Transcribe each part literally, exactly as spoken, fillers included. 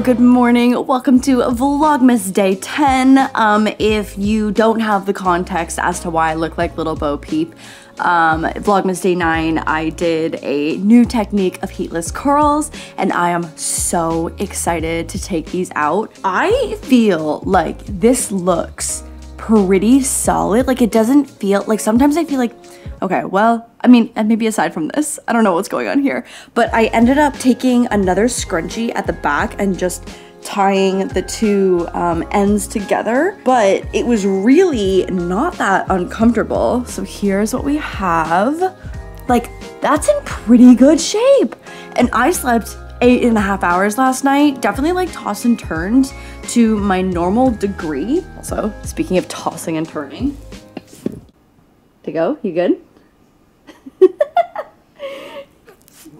Hello, good morning. Welcome to Vlogmas Day ten. Um, if you don't have the context as to why I look like Little Bo Peep, um, Vlogmas Day nine, I did a new technique of heatless curls, and I am so excited to take these out. I feel like this looks pretty solid. Like, it doesn't feel, like, sometimes I feel like, okay, well, I mean, and maybe aside from this, I don't know what's going on here, but I ended up taking another scrunchie at the back and just tying the two um, ends together, but it was really not that uncomfortable. So here's what we have. Like, that's in pretty good shape. And I slept eight and a half hours last night, definitely like tossed and turned to my normal degree. Also, speaking of tossing and turning, to go, you good?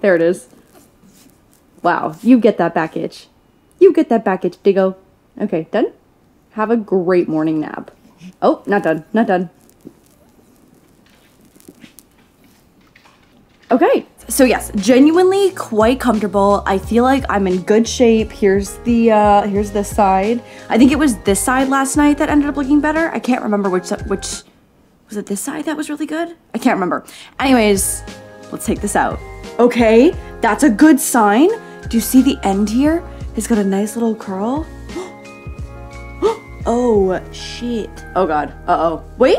There it is. Wow, you get that back itch. You get that back itch, Diggo. Okay, done? Have a great morning nap. Oh, not done, not done. Okay, so yes, genuinely quite comfortable. I feel like I'm in good shape. Here's the, uh, here's this side. I think it was this side last night that ended up looking better. I can't remember which, which, was it this side that was really good? I can't remember. Anyways, let's take this out. Okay, that's a good sign. Do you see the end here? It's got a nice little curl. Oh, shit. Oh, God. Uh-oh. Wait.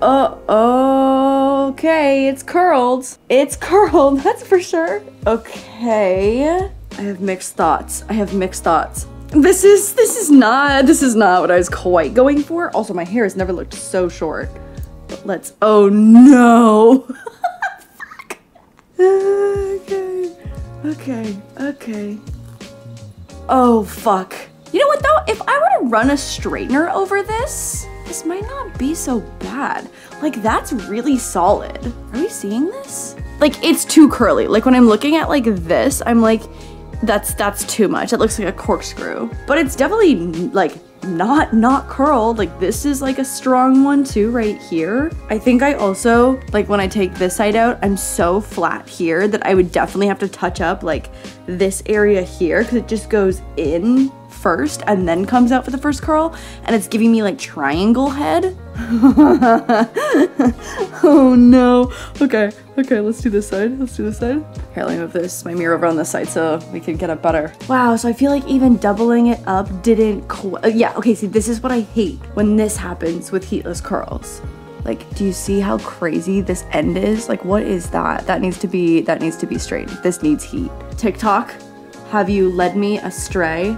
Uh-oh. Okay, it's curled. It's curled, that's for sure. Okay. I have mixed thoughts. I have mixed thoughts. This is, this is not, this is not what I was quite going for. Also, my hair has never looked so short. Let's, oh no. Fuck. Okay, okay, okay. Oh fuck. You know what though? If I were to run a straightener over this, this might not be so bad. Like, that's really solid. Are we seeing this? Like, it's too curly. Like, when I'm looking at like this, I'm like, that's that's too much. It looks like a corkscrew. But it's definitely like not not curled. Like, this is like a strong one too right here. I think I also, like, when I take this side out, I'm so flat here that I would definitely have to touch up like this area here, because it just goes in first and then comes out for the first curl, and it's giving me like triangle head. Oh no. Okay, okay, let's do this side, let's do this side. Here, let me move this, my mirror over on this side so we can get it better. Wow, so I feel like even doubling it up didn't quite, uh, yeah, okay, see, this is what I hate when this happens with heatless curls. Like, do you see how crazy this end is? Like, what is that? That needs to be, that needs to be straightened. This needs heat. TikTok, have you led me astray?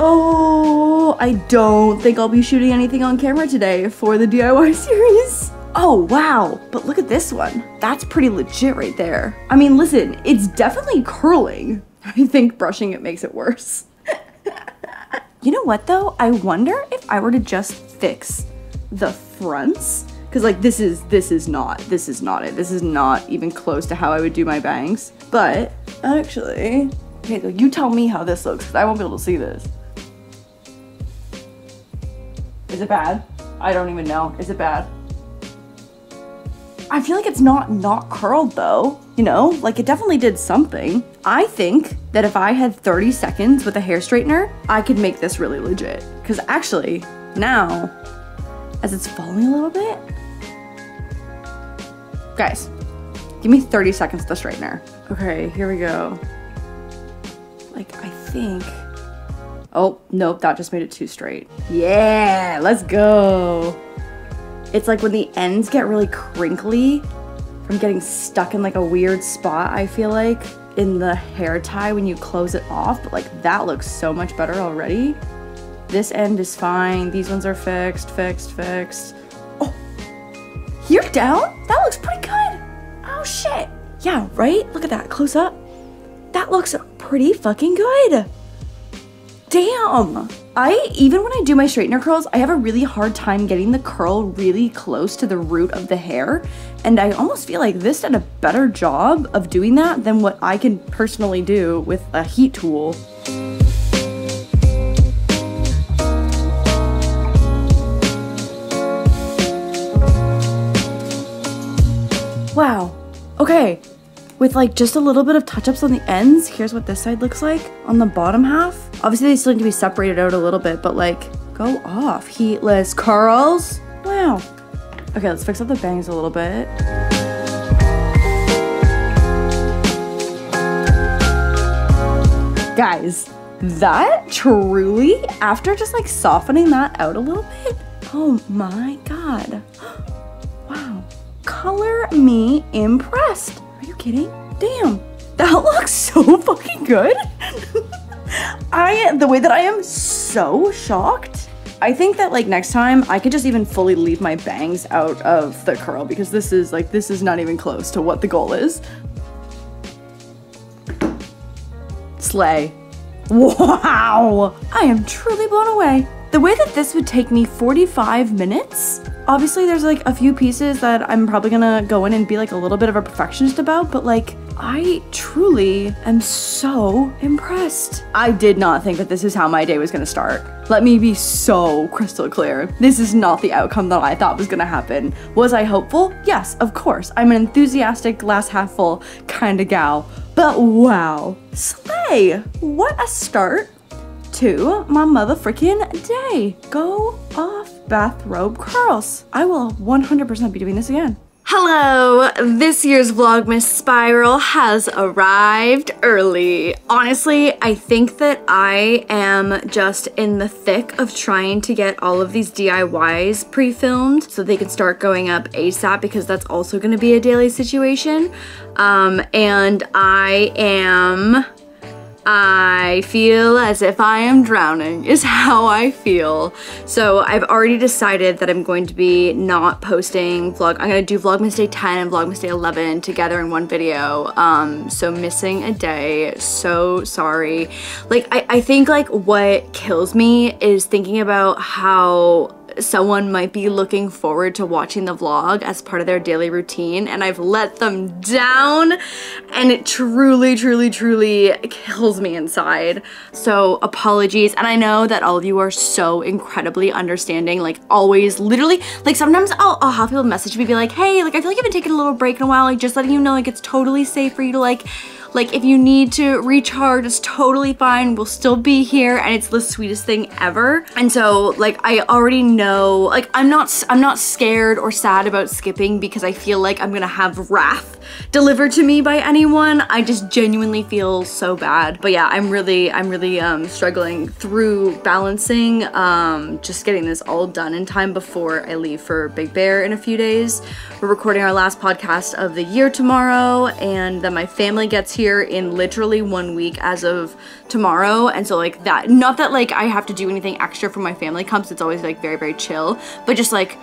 Oh, I don't think I'll be shooting anything on camera today for the D I Y series. Oh, wow, but look at this one. That's pretty legit right there. I mean, listen, it's definitely curling. I think brushing it makes it worse. You know what though? I wonder if I were to just fix the fronts, because like this is this is not this is not it this is not even close to how I would do my bangs. But actually, okay, so you tell me how this looks, because I won't be able to see this. Is it bad? I don't even know. Is it bad? I feel like it's not not curled though, you know, like it definitely did something. I think that if I had thirty seconds with a hair straightener, I could make this really legit, because actually now as it's falling a little bit, guys, give me thirty seconds to straightener. Okay, here we go. Like, I think, oh, nope, that just made it too straight. Yeah, let's go. It's like when the ends get really crinkly from getting stuck in like a weird spot, I feel like, in the hair tie when you close it off, but like that looks so much better already. This end is fine. These ones are fixed, fixed, fixed. Oh, you're down? That looks pretty good. Oh shit. Yeah, right? Look at that, close up. That looks pretty fucking good. Damn. I, even when I do my straightener curls, I have a really hard time getting the curl really close to the root of the hair. And I almost feel like this did a better job of doing that than what I can personally do with a heat tool. Wow. Okay. with like just a little bit of touch-ups on the ends. Here's what this side looks like on the bottom half. Obviously they still need to be separated out a little bit, but like, go off. Heatless curls. Wow. Okay, let's fix up the bangs a little bit. Guys, that truly, after just like softening that out a little bit, oh my God. Wow. Color me impressed. Are you kidding? Damn. That looks so fucking good. I, the way that I am so shocked. I think that like next time I could just even fully leave my bangs out of the curl, because this is like, this is not even close to what the goal is. Slay. Wow. I am truly blown away. The way that this would take me forty-five minutes, obviously there's like a few pieces that I'm probably gonna go in and be like a little bit of a perfectionist about, but like I truly am so impressed. I did not think that this is how my day was gonna start. Let me be so crystal clear. This is not the outcome that I thought was gonna happen. Was I hopeful? Yes, of course. I'm an enthusiastic, glass half full kind of gal, but wow. Slay! What a start to my motherfucking day. Go off, bathrobe curls. I will one hundred percent be doing this again. Hello, this year's Vlogmas spiral has arrived early. Honestly, I think that I am just in the thick of trying to get all of these D I Ys pre-filmed so they can start going up ASAP, because that's also gonna be a daily situation. Um, and I am, I feel as if I am drowning is how I feel. So I've already decided that I'm going to be not posting vlog. I'm gonna do Vlogmas Day ten and Vlogmas Day eleven together in one video. Um, so missing a day, so sorry. Like I, I think like what kills me is thinking about how someone might be looking forward to watching the vlog as part of their daily routine, and I've let them down, and it truly, truly, truly kills me inside. So apologies, and I know that all of you are so incredibly understanding, like always, literally, like sometimes I'll, I'll have people message me, be like, hey, like I feel like I've been taking a little break in a while, like just letting you know, like it's totally safe for you to like, like if you need to recharge, it's totally fine. We'll still be here, and it's the sweetest thing ever. And so like I already know, like I'm not, I'm not scared or sad about skipping because I feel like I'm gonna have wrath delivered to me by anyone. I just genuinely feel so bad. But yeah, I'm really, I'm really um, struggling through balancing, um, just getting this all done in time before I leave for Big Bear in a few days. We're recording our last podcast of the year tomorrow, and then my family gets here in literally one week as of tomorrow. And so like that, not that like I have to do anything extra for my family comes, it's always like very, very chill, but just like,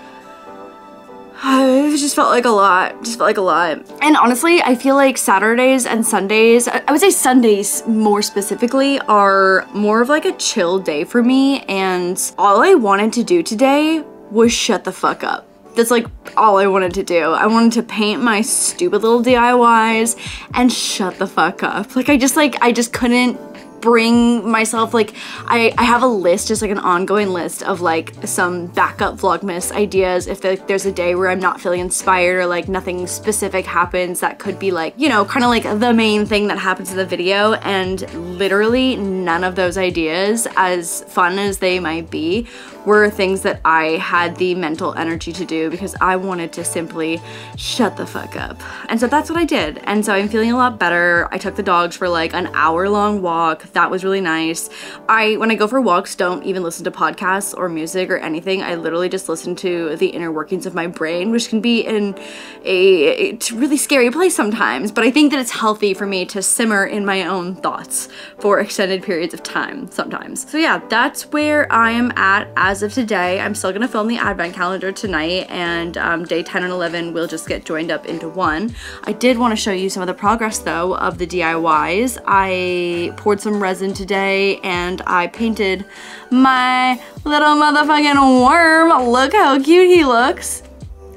it just felt like a lot, just felt like a lot. And honestly, I feel like Saturdays and Sundays, I would say Sundays more specifically, are more of like a chill day for me. And all I wanted to do today was shut the fuck up. That's like all I wanted to do. I wanted to paint my stupid little D I Ys and shut the fuck up. Like I just like, I just couldn't bring myself, like I, I have a list, just like an ongoing list of like some backup Vlogmas ideas if there, there's a day where I'm not feeling inspired or like nothing specific happens that could be like, you know, kind of like the main thing that happens in the video. And literally none of those ideas, as fun as they might be, were things that I had the mental energy to do because I wanted to simply shut the fuck up. And so that's what I did. And so I'm feeling a lot better. I took the dogs for like an hour long walk. That was really nice. I, when I go for walks, don't even listen to podcasts or music or anything. I literally just listen to the inner workings of my brain, which can be in a, a really scary place sometimes, but I think that it's healthy for me to simmer in my own thoughts for extended periods of time sometimes. So yeah, that's where I am at as of today. I'm still gonna film the advent calendar tonight, and um, day ten and eleven will just get joined up into one. I did wanna show you some of the progress though of the D I Ys. I poured some resin today and I painted my little motherfucking worm. Look how cute he looks.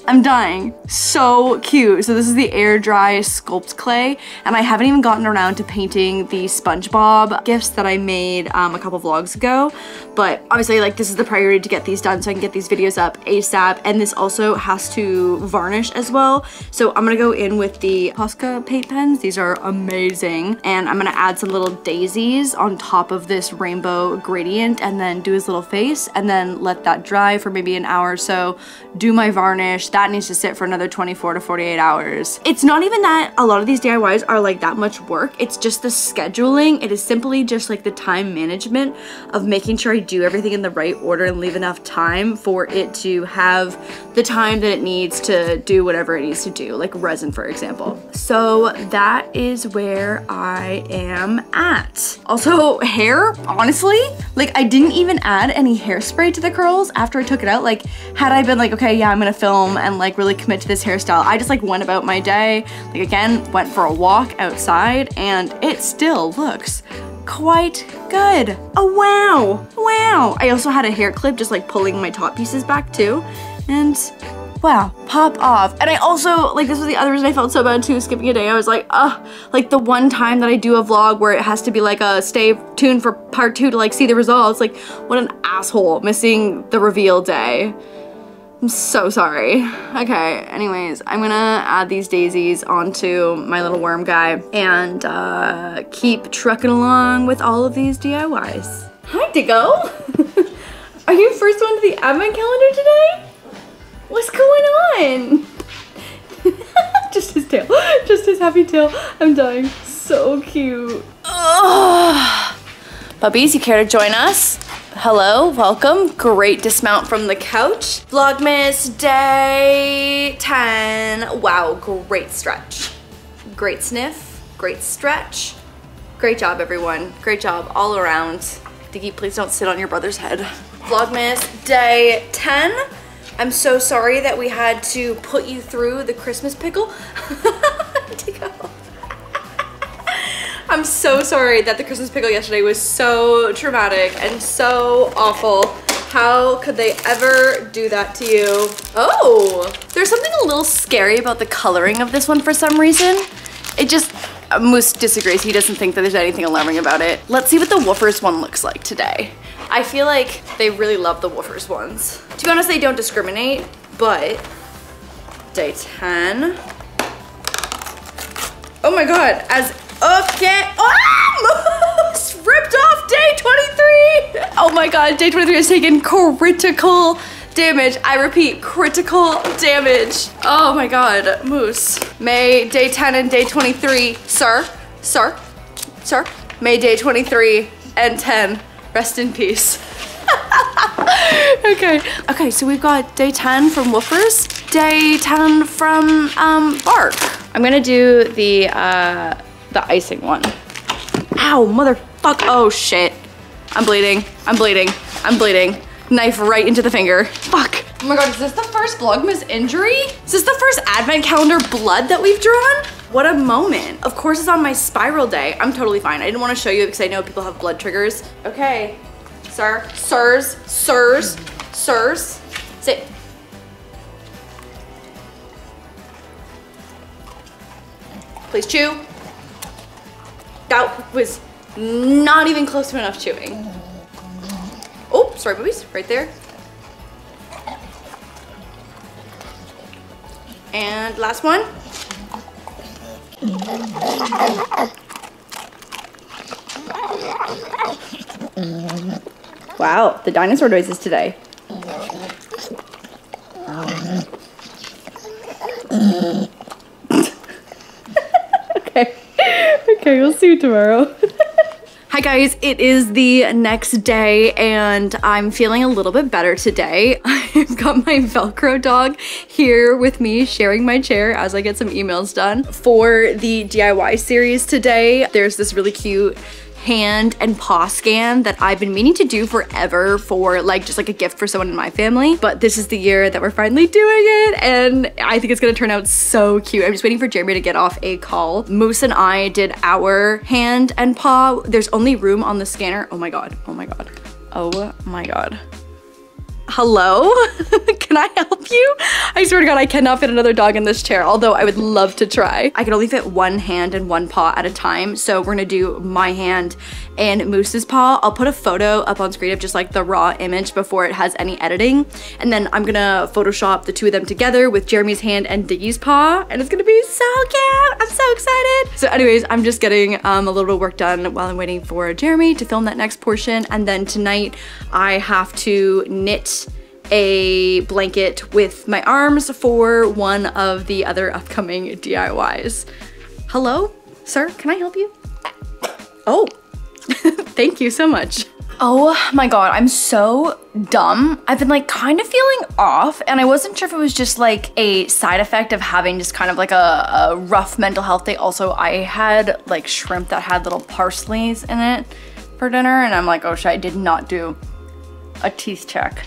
I'm dying. So cute. So this is the air dry sculpt clay, and I haven't even gotten around to painting the SpongeBob gifts that I made um, a couple vlogs ago, but obviously like this is the priority to get these done so I can get these videos up ASAP. And this also has to varnish as well. So I'm gonna go in with the Posca paint pens. These are amazing. And I'm gonna add some little daisies on top of this rainbow gradient and then do his little face and then let that dry for maybe an hour or so, do my varnish. That needs to sit for another twenty-four to forty-eight hours. It's not even that a lot of these D I Ys are like that much work. It's just the scheduling. It is simply just like the time management of making sure I do everything in the right order and leave enough time for it to have the time that it needs to do whatever it needs to do, like resin, for example. So that is where I am at. Also hair, honestly, like I didn't even add any hairspray to the curls after I took it out. Like had I been like, okay, yeah, I'm gonna film and like really commit to this hairstyle, I just like went about my day, like again, went for a walk outside, and it still looks quite good. Oh, wow, wow. I also had a hair clip just like pulling my top pieces back too, and wow, pop off. And I also, like this was the other reason I felt so bad too, skipping a day. I was like, ugh, like the one time that I do a vlog where it has to be like a stay tuned for part two to like see the results. Like what an asshole, missing the reveal day. I'm so sorry. Okay, anyways, I'm gonna add these daisies onto my little worm guy and uh, keep trucking along with all of these D I Ys. Hi, Diggo. Are you first one to the advent calendar today? What's going on? Just his tail, just his happy tail. I'm dying, so cute. Oh. Puppies, you care to join us? Hello, welcome. Great dismount from the couch. Vlogmas day ten. Wow, great stretch. Great sniff, great stretch. Great job, everyone. Great job all around. Diggy, please don't sit on your brother's head. Vlogmas day ten. I'm so sorry that we had to put you through the Christmas pickle. I'm so sorry that the Christmas pickle yesterday was so traumatic and so awful. How could they ever do that to you? Oh, there's something a little scary about the coloring of this one for some reason. It just, Moose disagrees. He doesn't think that there's anything alarming about it. Let's see what the woofers one looks like today. I feel like they really love the woofers ones. To be honest, they don't discriminate, but day ten. Oh my God, as, okay, oh, Moose ripped off day twenty-three. Oh my God, day twenty-three has taken critical damage. I repeat, critical damage. Oh my God, Moose. May day ten and day twenty-three, sir, sir, sir. May day twenty-three and ten. Rest in peace. Okay. Okay, so we've got day ten from woofers, day ten from um, bark. I'm gonna do the uh, the icing one. Ow, motherfuck, oh shit. I'm bleeding, I'm bleeding, I'm bleeding. Knife right into the finger, fuck. Oh my God, is this the first Vlogmas injury? Is this the first advent calendar blood that we've drawn? What a moment. Of course it's on my spiral day. I'm totally fine. I didn't want to show you because I know people have blood triggers. Okay, sir, sirs, sirs, sirs, sit. Please chew. That was not even close to enough chewing. Oh, sorry, boobies, right there. And last one. Wow, the dinosaur noises today. Okay, okay, we'll see you tomorrow. Hi guys, it is the next day and I'm feeling a little bit better today. I've got my Velcro dog here with me sharing my chair as I get some emails done. For the D I Y series today, there's this really cute hand and paw scan that I've been meaning to do forever for like just like a gift for someone in my family, but this is the year that we're finally doing it and I think it's gonna turn out so cute. I'm just waiting for Jeremy to get off a call. Moose and I did our hand and paw. There's only room on the scanner. Oh my God, oh my God, oh my God. Hello? Can I help you? I swear to God, I cannot fit another dog in this chair, although I would love to try. I can only fit one hand and one paw at a time, so we're gonna do my hand and Moose's paw. I'll put a photo up on screen of just like the raw image before it has any editing, and then I'm gonna Photoshop the two of them together with Jeremy's hand and Diggy's paw, and it's gonna be so cute. I'm so excited. So anyways, I'm just getting um, a little bit of work done while I'm waiting for Jeremy to film that next portion, and then tonight I have to knit a blanket with my arms for one of the other upcoming D I Ys. Hello, sir, can I help you? Oh, thank you so much. Oh my God, I'm so dumb. I've been like kind of feeling off, and I wasn't sure if it was just like a side effect of having just kind of like a, a rough mental health day. Also, I had like shrimp that had little parsley's in it for dinner, and I'm like, oh shit, I did not do a teeth check.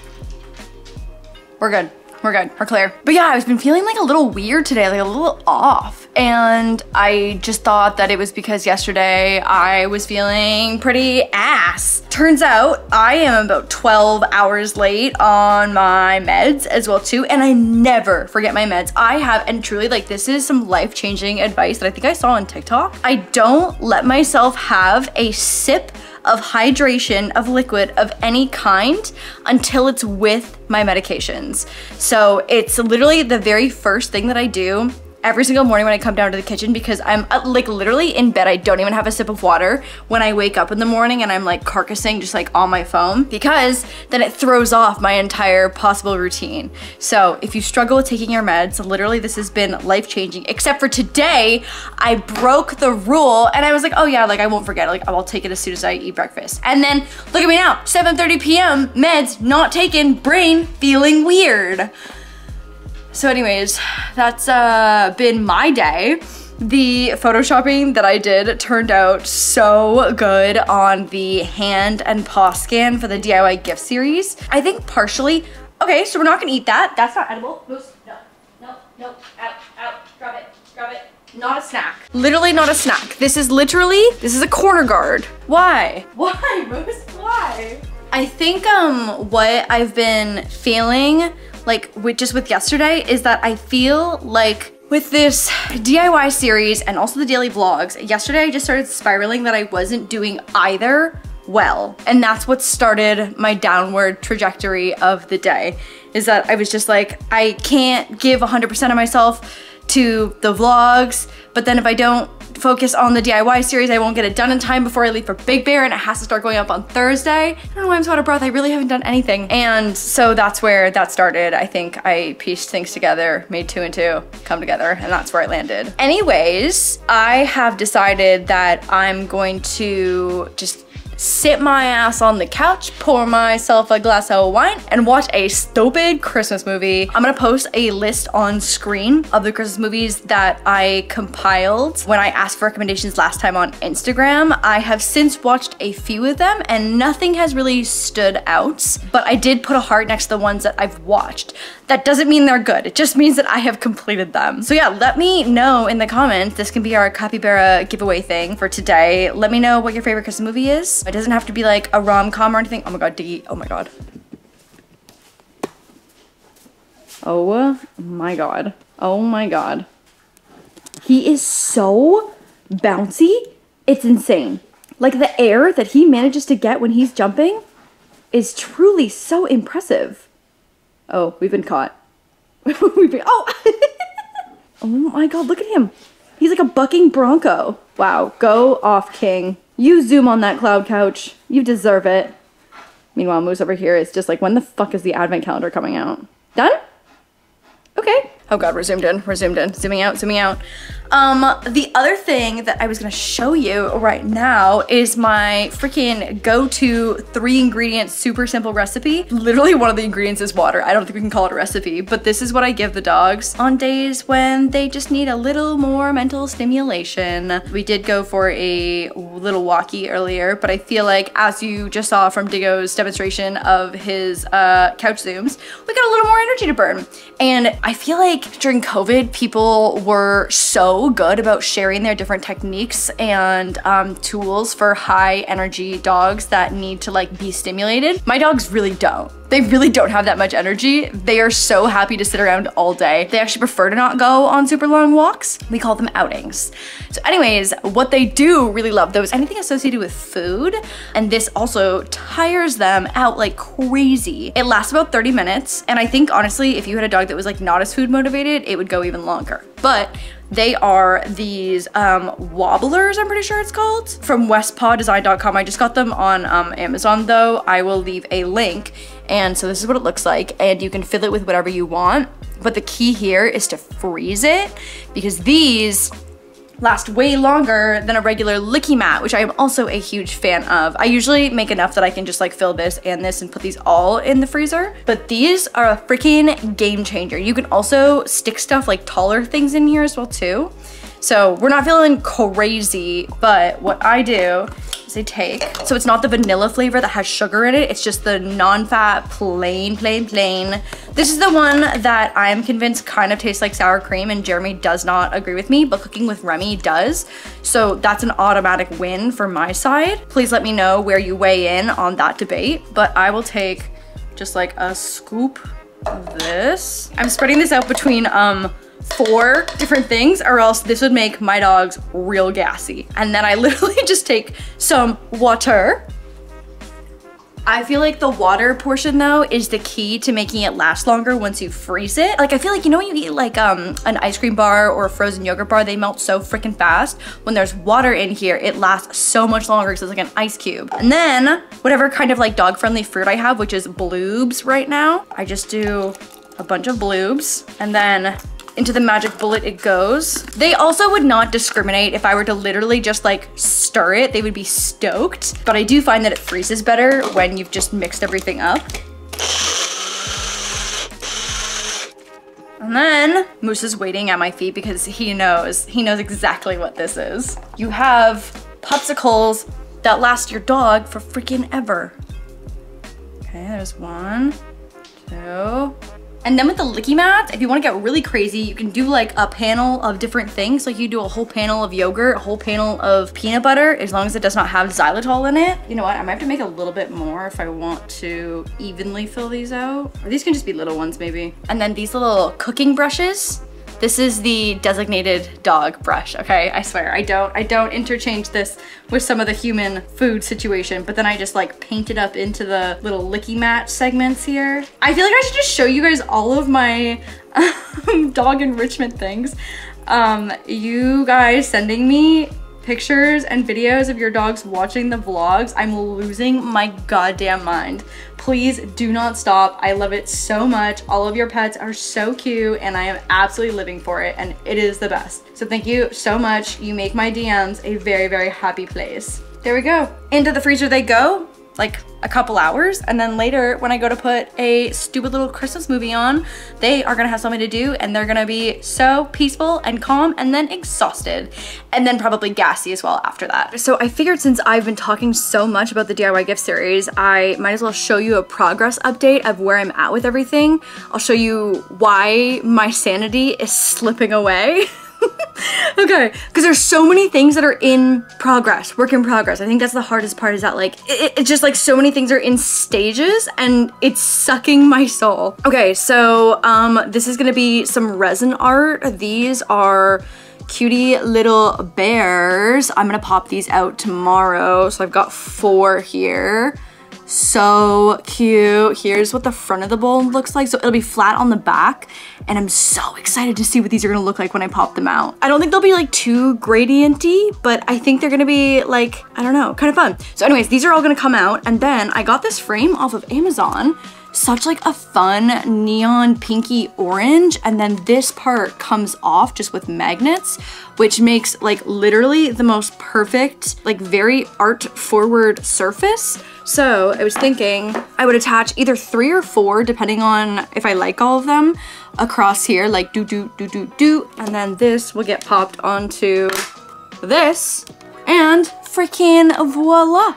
We're good, we're good, we're clear. But yeah, I've been feeling like a little weird today, like a little off. And I just thought that it was because yesterday I was feeling pretty ass. Turns out I am about twelve hours late on my meds as well too, and I never forget my meds. I have, and truly like this is some life-changing advice that I think I saw on TikTok. I don't let myself have a sip of hydration, of liquid, of any kind until it's with my medications. So it's literally the very first thing that I do every single morning when I come down to the kitchen, because I'm uh, like literally in bed, I don't even have a sip of water when I wake up in the morning, and I'm like carcassing just like on my phone, because then it throws off my entire possible routine. So if you struggle with taking your meds, literally this has been life-changing, except for today, I broke the rule and I was like, oh yeah, like I won't forget, like I'll take it as soon as I eat breakfast. And then look at me now, seven thirty p m, meds not taken, brain feeling weird. So anyways, that's uh, been my day. The photoshopping that I did turned out so good on the hand and paw scan for the D I Y gift series. I think partially, okay, so we're not gonna eat that. That's not edible. Moose, no, no, no, out, out, grab it, grab it. Not a snack. Literally not a snack. This is literally, this is a corner guard. Why? Why, Moose, why? I think um, what I've been feeling like with just with yesterday is that I feel like with this D I Y series and also the daily vlogs, yesterday I just started spiraling that I wasn't doing either well. And that's what started my downward trajectory of the day, is that I was just like, I can't give one hundred percent of myself to the vlogs, but then if I don't focus on the D I Y series, I won't get it done in time before I leave for Big Bear, and it has to start going up on Thursday. I don't know why I'm so out of breath, I really haven't done anything. And so that's where that started. I think I pieced things together, made two and two come together, and that's where I landed. Anyways, I have decided that I'm going to just sit my ass on the couch, pour myself a glass of wine, and watch a stupid Christmas movie. I'm gonna post a list on screen of the Christmas movies that I compiled when I asked for recommendations last time on Instagram. I have since watched a few of them and nothing has really stood out, but I did put a heart next to the ones that I've watched. That doesn't mean they're good, it just means that I have completed them. So yeah, let me know in the comments. This can be our capybara giveaway thing for today. Let me know what your favorite Christmas movie is. It doesn't have to be like a rom-com or anything. Oh my God, Diggy, oh my God. Oh my God, oh my God. He is so bouncy, it's insane. Like the air that he manages to get when he's jumping is truly so impressive. Oh, we've been caught. we've been, oh! Oh my God, look at him. He's like a bucking bronco. Wow, go off, King. You zoom on that cloud couch. You deserve it. Meanwhile, Moose over here is just like, when the fuck is the advent calendar coming out? Done? Okay. Oh God, we're zoomed in, we're zoomed in. Zooming out, zooming out. Um, the other thing that I was gonna show you right now is my freaking go-to three ingredient super simple recipe. Literally one of the ingredients is water. I don't think we can call it a recipe, but this is what I give the dogs on days when they just need a little more mental stimulation. We did go for a little walkie earlier, but I feel like as you just saw from Diggo's demonstration of his uh, couch zooms, we got a little more energy to burn. And I feel like like during COVID, people were so good about sharing their different techniques and um, tools for high energy dogs that need to like be stimulated. My dogs really don't. They really don't have that much energy. They are so happy to sit around all day. They actually prefer to not go on super long walks. We call them outings. So anyways, what they do really love though is anything associated with food. And this also tires them out like crazy. It lasts about thirty minutes. And I think honestly, if you had a dog that was like not as food motivated, it would go even longer. But they are these um, wobblers, I'm pretty sure it's called, from westpaw design dot com. I just got them on um, Amazon though. I will leave a link. And so this is what it looks like, and you can fill it with whatever you want. But the key here is to freeze it, because these last way longer than a regular licky mat, which I am also a huge fan of. I usually make enough that I can just like fill this and this and put these all in the freezer, but these are a freaking game changer. You can also stick stuff like taller things in here as well too. So we're not feeling crazy, but what I do is I take, so it's not the vanilla flavor that has sugar in it, it's just the non-fat, plain, plain, plain. This is the one that I'm convinced kind of tastes like sour cream, and Jeremy does not agree with me, but Cooking with Remy does. So that's an automatic win for my side. Please let me know where you weigh in on that debate, but I will take just like a scoop of this. I'm spreading this out between, um, four different things, or else this would make my dogs real gassy. And then I literally just take some water. I feel like the water portion though is the key to making it last longer once you freeze it. Like I feel like, you know when you eat like um, an ice cream bar or a frozen yogurt bar, they melt so freaking fast. When there's water in here, it lasts so much longer because it's like an ice cube. And then whatever kind of like dog friendly fruit I have, which is bloobs right now, I just do a bunch of bloobs, and then into the magic bullet it goes. They also would not discriminate if I were to literally just like stir it. They would be stoked. But I do find that it freezes better when you've just mixed everything up. And then Moose is waiting at my feet because he knows, he knows exactly what this is. You have popsicles that last your dog for freaking ever. Okay, there's one, two. And then with the licky mats, if you wanna get really crazy, you can do like a panel of different things. Like you do a whole panel of yogurt, a whole panel of peanut butter, as long as it does not have xylitol in it. You know what, I might have to make a little bit more if I want to evenly fill these out. Or these can just be little ones maybe. And then these little cooking brushes. This is the designated dog brush, okay? I swear, I don't I don't interchange this with some of the human food situation, but then I just like paint it up into the little licky mat segments here. I feel like I should just show you guys all of my um, dog enrichment things. Um, you guys sending me pictures and videos of your dogs watching the vlogs, I'm losing my goddamn mind. Please do not stop. I love it so much. All of your pets are so cute and I am absolutely living for it, and it is the best. So thank you so much. You make my D Ms a very, very happy place. There we go. Into the freezer they go, like a couple hours, and then later when I go to put a stupid little Christmas movie on, they are gonna have something to do and they're gonna be so peaceful and calm and then exhausted and then probably gassy as well after that. So I figured since I've been talking so much about the D I Y gift series, I might as well show you a progress update of where I'm at with everything. I'll show you why my sanity is slipping away. Okay, because there's so many things that are in progress, work in progress. I think that's the hardest part, is that like, it, it's just like so many things are in stages and it's sucking my soul. Okay, so um, this is gonna be some resin art. These are cutie little bears. I'm gonna pop these out tomorrow. So I've got four here. So cute. Here's what the front of the bowl looks like. So it'll be flat on the back, and I'm so excited to see what these are gonna look like when I pop them out. I don't think they'll be like too gradient-y, but I think they're gonna be like, I don't know, kind of fun. So anyways, these are all gonna come out, and then I got this frame off of Amazon. Such like a fun neon pinky orange, and then this part comes off just with magnets, which makes like literally the most perfect, like very art forward surface. So I was thinking I would attach either three or four depending on if I like all of them across here, like do do do do do, and then this will get popped onto this, and freaking voila,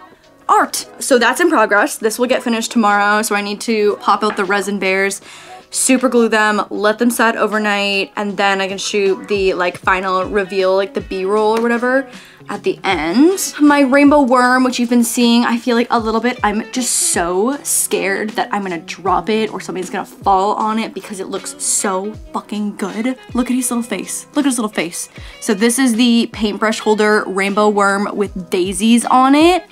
art. So that's in progress. This will get finished tomorrow, so I need to pop out the resin bears. super glue them, let them set overnight, and then I can shoot the like final reveal, like the B-roll or whatever at the end. My rainbow worm, which you've been seeing, I feel like a little bit, I'm just so scared that I'm gonna drop it or somebody's gonna fall on it because it looks so fucking good. Look at his little face. Look at his little face. So this is the paintbrush holder rainbow worm with daisies on it.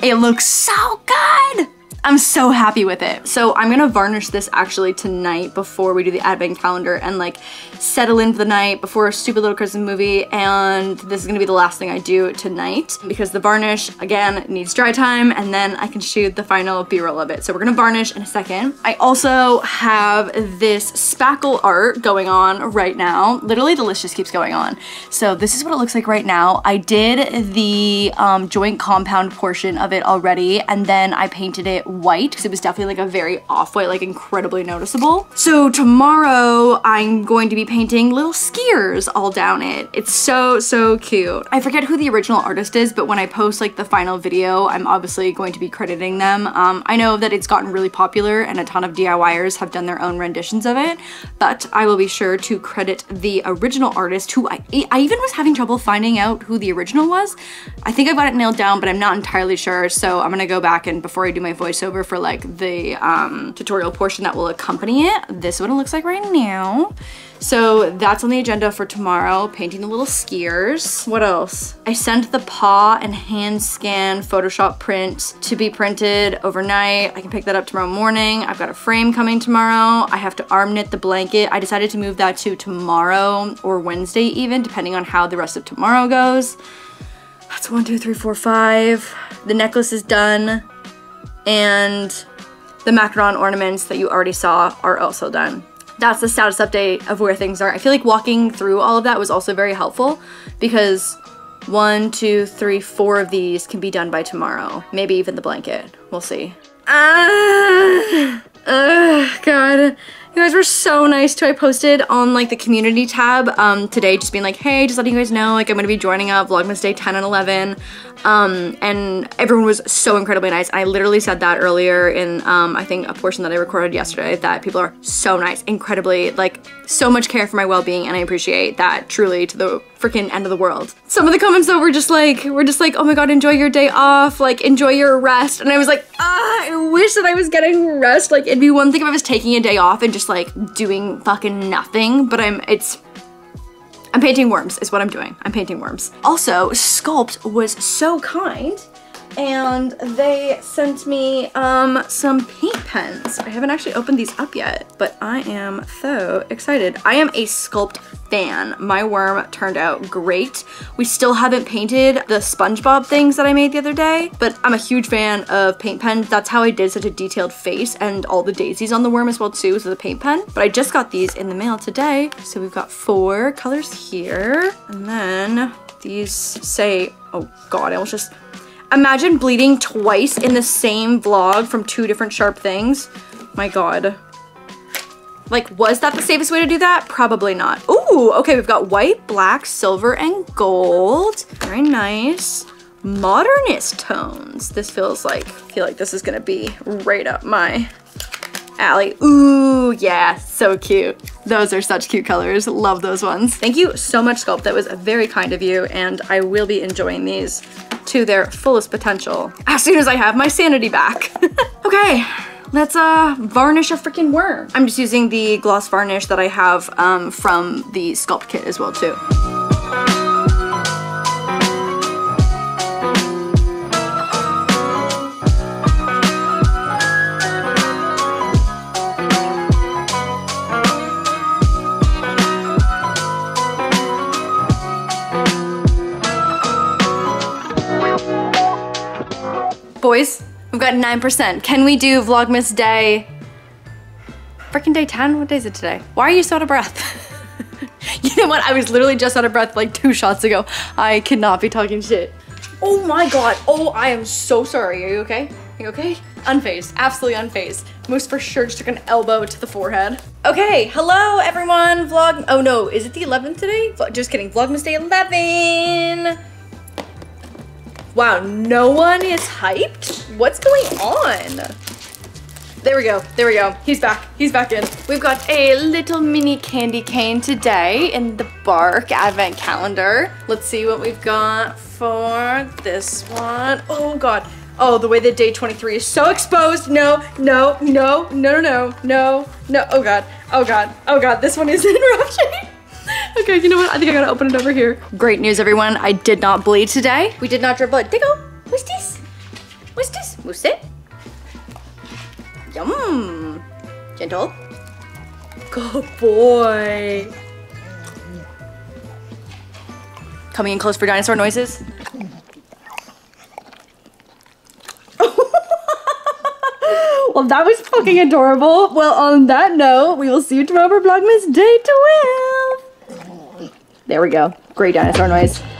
It looks so good. I'm so happy with it. So I'm gonna varnish this actually tonight before we do the advent calendar and like settle in for the night before a stupid little Christmas movie, and this is gonna be the last thing I do tonight because the varnish, again, needs dry time, and then I can shoot the final B-roll of it. So we're gonna varnish in a second. I also have this spackle art going on right now. Literally the list just keeps going on. So this is what it looks like right now. I did the um, joint compound portion of it already, and then I painted it white because it was definitely like a very off-white, like incredibly noticeable. So tomorrow I'm going to be painting little skiers all down it. It's so, so cute. I forget who the original artist is, but when I post like the final video, I'm obviously going to be crediting them. Um, I know that it's gotten really popular and a ton of D I Y ers have done their own renditions of it, but I will be sure to credit the original artist who I, I even was having trouble finding out who the original was. I think I've got it nailed down, but I'm not entirely sure. So I'm gonna go back and before I do my voice over for like the um, tutorial portion that will accompany it. This is what it looks like right now. So that's on the agenda for tomorrow, painting the little skiers. What else? I sent the paw and hand scan Photoshop print to be printed overnight. I can pick that up tomorrow morning. I've got a frame coming tomorrow. I have to arm knit the blanket. I decided to move that to tomorrow or Wednesday even, depending on how the rest of tomorrow goes. That's one, two, three, four, five. The necklace is done. And the macaron ornaments that you already saw are also done. That's the status update of where things are. I feel like walking through all of that was also very helpful because one, two, three, four of these can be done by tomorrow. Maybe even the blanket. We'll see. Ah, ah, God. You guys were so nice too. I posted on like the community tab um, today just being like, hey, just letting you guys know like I'm gonna be joining up Vlogmas day ten and eleven. Um, and everyone was so incredibly nice. I literally said that earlier in um, I think a portion that I recorded yesterday, that people are so nice, incredibly, like so much care for my well-being, and I appreciate that truly to the freaking end of the world. Some of the comments though were just like, we're just like, oh my God, enjoy your day off, like enjoy your rest. And I was like, ah, I wish that I was getting rest. Like it'd be one thing if I was taking a day off and just like doing fucking nothing, but I'm, it's, I'm painting worms is what I'm doing. I'm painting worms. Also, Sculpt was so kind and they sent me um, some paint pens. I haven't actually opened these up yet, but I am so excited. I am a Sculpt fan. My worm turned out great. We still haven't painted the SpongeBob things that I made the other day, but I'm a huge fan of paint pens. That's how I did such a detailed face and all the daisies on the worm as well too, with a paint pen. But I just got these in the mail today. So we've got four colors here. And then these say, oh God, I almost just, imagine bleeding twice in the same vlog from two different sharp things. My God. Like, was that the safest way to do that? Probably not. Ooh, okay, we've got white, black, silver, and gold. Very nice. Modernist tones. This feels like, I feel like this is gonna be right up my alley. Ooh, yeah, so cute. Those are such cute colors. Love those ones. Thank you so much, Sculpt. That was very kind of you, and I will be enjoying these to their fullest potential as soon as I have my sanity back. Okay, let's uh, varnish a freaking worm. I'm just using the gloss varnish that I have um, from the Sculpt kit as well too. Boys, we've got nine percent. Can we do Vlogmas day? Freaking day ten? What day is it today? Why are you so out of breath? You know what? I was literally just out of breath like two shots ago. I cannot be talking shit. Oh my God. Oh, I am so sorry. Are you okay? Are you okay? Unfazed. Absolutely unfazed. Most for sure just took an elbow to the forehead. Okay. Hello, everyone. Vlog. Oh no. Is it the eleventh today? Just kidding. Vlogmas day eleven. Wow, no one is hyped? What's going on? There we go, there we go. He's back, he's back in. We've got a little mini candy cane today in the Bark Advent Calendar. Let's see what we've got for this one. Oh God. Oh, the way that day twenty-three is so exposed. No, no, no, no, no, no, no. Oh God, oh God, oh God. This one is in rough shape. Okay, you know what? I think I gotta open it over here. Great news, everyone. I did not bleed today. We did not drip blood. Diggle, what's this? What's this? What's it? Yum. Gentle. Good boy. Coming in close for dinosaur noises. Well, that was fucking adorable. Well, on that note, we will see you tomorrow for Vlogmas Day twelve. There we go. Great dinosaur noise.